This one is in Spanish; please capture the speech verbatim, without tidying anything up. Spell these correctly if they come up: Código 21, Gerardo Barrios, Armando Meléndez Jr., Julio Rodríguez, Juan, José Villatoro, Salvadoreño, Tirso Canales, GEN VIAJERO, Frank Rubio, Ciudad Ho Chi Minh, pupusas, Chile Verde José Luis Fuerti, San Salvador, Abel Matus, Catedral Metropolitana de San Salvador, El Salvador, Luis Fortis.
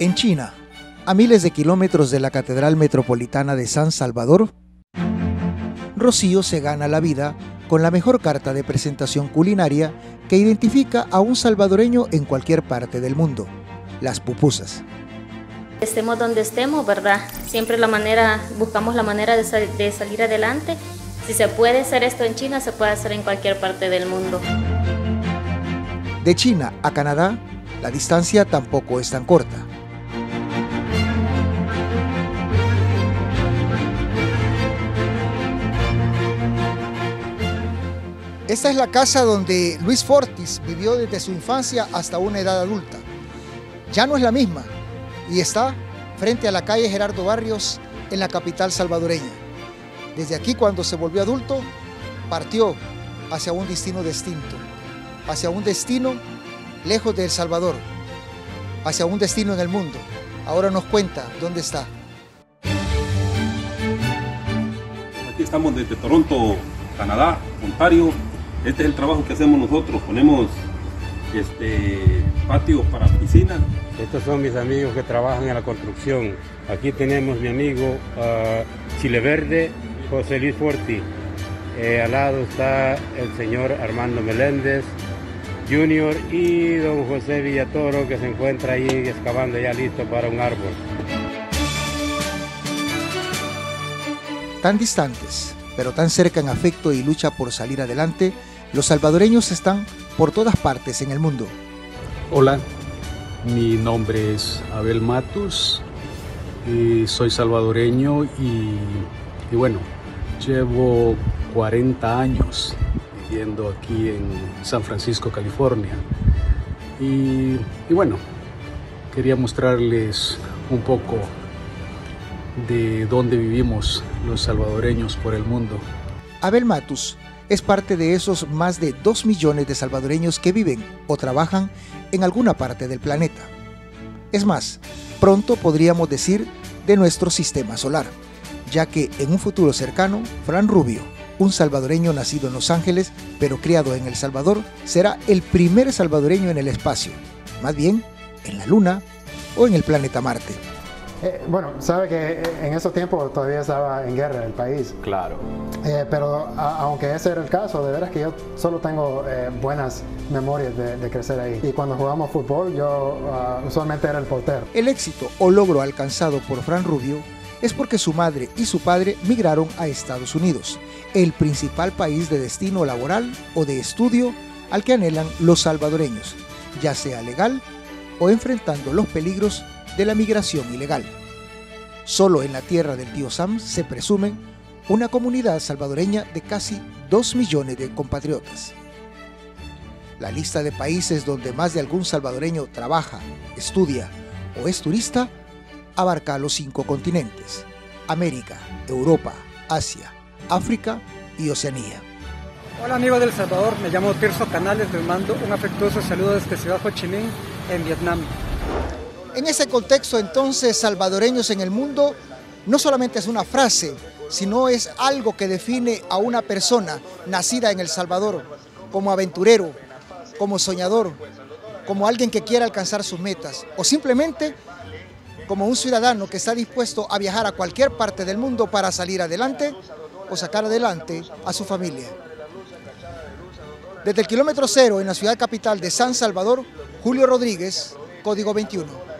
En China, a miles de kilómetros de la Catedral Metropolitana de San Salvador, Rocío se gana la vida con la mejor carta de presentación culinaria que identifica a un salvadoreño en cualquier parte del mundo, las pupusas. Estemos donde estemos, ¿verdad? Siempre la manera, buscamos la manera de, sal, de salir adelante. Si se puede hacer esto en China, se puede hacer en cualquier parte del mundo. De China a Canadá, la distancia tampoco es tan corta. Esta es la casa donde Luis Fortis vivió desde su infancia hasta una edad adulta. Ya no es la misma y está frente a la calle Gerardo Barrios en la capital salvadoreña. Desde aquí, cuando se volvió adulto, partió hacia un destino distinto, hacia un destino lejos de El Salvador, hacia un destino en el mundo. Ahora nos cuenta dónde está. Aquí estamos desde Toronto, Canadá, Ontario. Este es el trabajo que hacemos nosotros, ponemos este, patios para piscina. Estos son mis amigos que trabajan en la construcción. Aquí tenemos mi amigo uh, Chile Verde, José Luis Fuerti. Eh, al lado está el señor Armando Meléndez junior y don José Villatoro, que se encuentra ahí excavando ya listo para un árbol. Tan distantes, pero tan cerca en afecto y lucha por salir adelante, los salvadoreños están por todas partes en el mundo. Hola, mi nombre es Abel Matus, y soy salvadoreño y, y bueno, llevo cuarenta años viviendo aquí en San Francisco, California. Y, y bueno, quería mostrarles un poco de dónde vivimos los salvadoreños por el mundo. Abel Matus es parte de esos más de dos millones de salvadoreños que viven o trabajan en alguna parte del planeta. Es más, pronto podríamos decir de nuestro sistema solar, ya que en un futuro cercano, Frank Rubio, un salvadoreño nacido en Los Ángeles pero criado en El Salvador, será el primer salvadoreño en el espacio, más bien en la Luna o en el planeta Marte. Eh, bueno, sabe que en esos tiempos todavía estaba en guerra el país. Claro. Eh, pero a, aunque ese era el caso, de veras que yo solo tengo eh, buenas memorias de, de crecer ahí. Y cuando jugamos fútbol, yo uh, usualmente era el portero. El éxito o logro alcanzado por Frank Rubio es porque su madre y su padre migraron a Estados Unidos, el principal país de destino laboral o de estudio al que anhelan los salvadoreños, ya sea legal o enfrentando los peligros de la migración ilegal. Solo en la tierra del tío Sam se presumen una comunidad salvadoreña de casi dos millones de compatriotas. La lista de países donde más de algún salvadoreño trabaja, estudia o es turista abarca los cinco continentes: América, Europa, Asia, África y Oceanía. Hola amigos del Salvador, me llamo Tirso Canales, les mando un afectuoso saludo desde Ciudad Ho Chi Minh, en Vietnam. En ese contexto, entonces, salvadoreños en el mundo no solamente es una frase, sino es algo que define a una persona nacida en El Salvador, como aventurero, como soñador, como alguien que quiere alcanzar sus metas, o simplemente como un ciudadano que está dispuesto a viajar a cualquier parte del mundo para salir adelante o sacar adelante a su familia. Desde el kilómetro cero en la ciudad capital de San Salvador, Julio Rodríguez, Código veintiuno.